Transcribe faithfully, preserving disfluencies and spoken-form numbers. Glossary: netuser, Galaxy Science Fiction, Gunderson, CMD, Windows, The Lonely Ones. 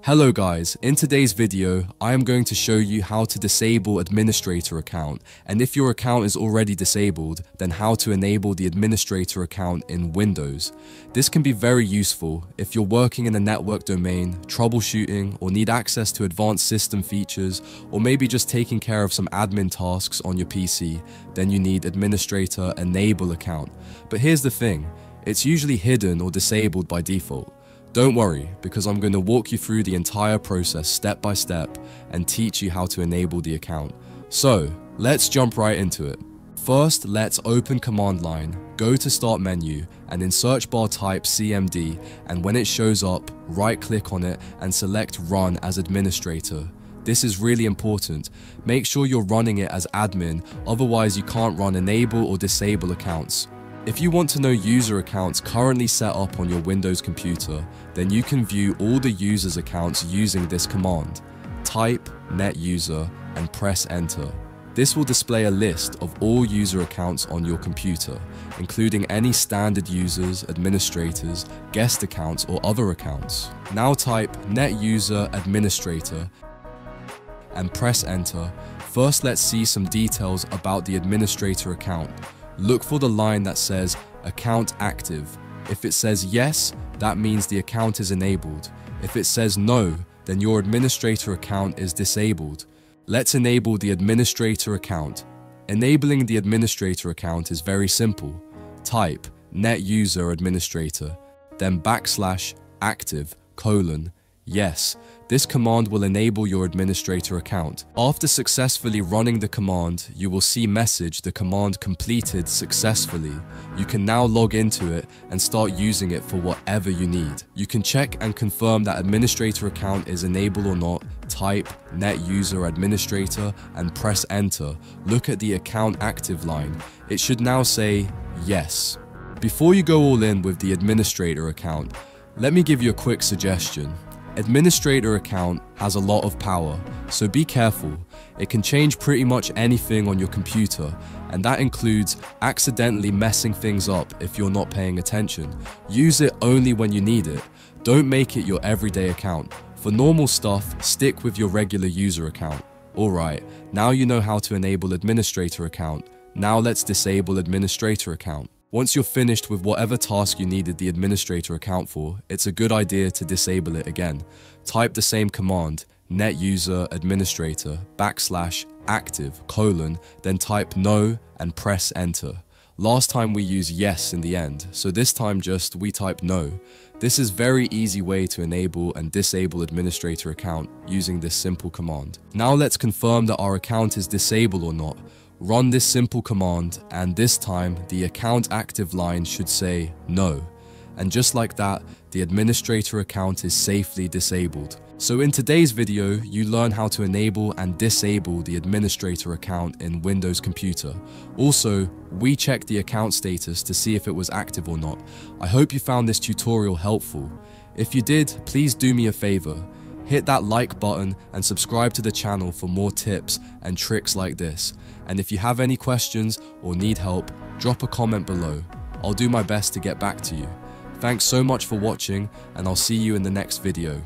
Hello guys, in today's video, I am going to show you how to disable administrator account, and if your account is already disabled, then how to enable the administrator account in Windows. This can be very useful if you're working in a network domain, troubleshooting, or need access to advanced system features, or maybe just taking care of some admin tasks on your P C, then you need administrator enable account. But here's the thing, it's usually hidden or disabled by default. Don't worry, because I'm going to walk you through the entire process step by step and teach you how to enable the account. So, let's jump right into it. First, let's open command line, go to start menu, and in search bar type C M D, and when it shows up, right click on it and select run as administrator. This is really important. Make sure you're running it as admin, otherwise you can't run enable or disable accounts. If you want to know user accounts currently set up on your Windows computer, then you can view all the users' accounts using this command. Type netuser and press enter. This will display a list of all user accounts on your computer, including any standard users, administrators, guest accounts, or other accounts. Now type netuser administrator and press enter. First, let's see some details about the administrator account. Look for the line that says account active. If it says yes, that means the account is enabled. If it says no, then your administrator account is disabled. Let's enable the administrator account. Enabling the administrator account is very simple. Type netuser administrator, then backslash active colon yes. This command will enable your administrator account. After successfully running the command, you will see message the command completed successfully. You can now log into it and start using it for whatever you need. You can check and confirm that administrator account is enabled or not. Type netuser administrator and press enter. Look at the account active line. It should now say yes. Before you go all in with the administrator account, let me give you a quick suggestion. Administrator account has a lot of power, so be careful. It can change pretty much anything on your computer, and that includes accidentally messing things up if you're not paying attention. Use it only when you need it. Don't make it your everyday account. For normal stuff, stick with your regular user account. Alright, now you know how to enable administrator account. Now let's disable administrator account. Once you're finished with whatever task you needed the administrator account for, it's a good idea to disable it again. Type the same command, netuser administrator backslash active colon, then type no and press enter. Last time we used yes in the end, so this time just we type no. This is very easy way to enable and disable administrator account using this simple command. Now let's confirm that our account is disabled or not. Run this simple command, and this time the account active line should say no. And just like that, the administrator account is safely disabled. So in today's video, you learn how to enable and disable the administrator account in Windows computer. Also, we checked the account status to see if it was active or not. I hope you found this tutorial helpful. If you did, please do me a favor. Hit that like button and subscribe to the channel for more tips and tricks like this. And if you have any questions or need help, drop a comment below. I'll do my best to get back to you. Thanks so much for watching, and I'll see you in the next video.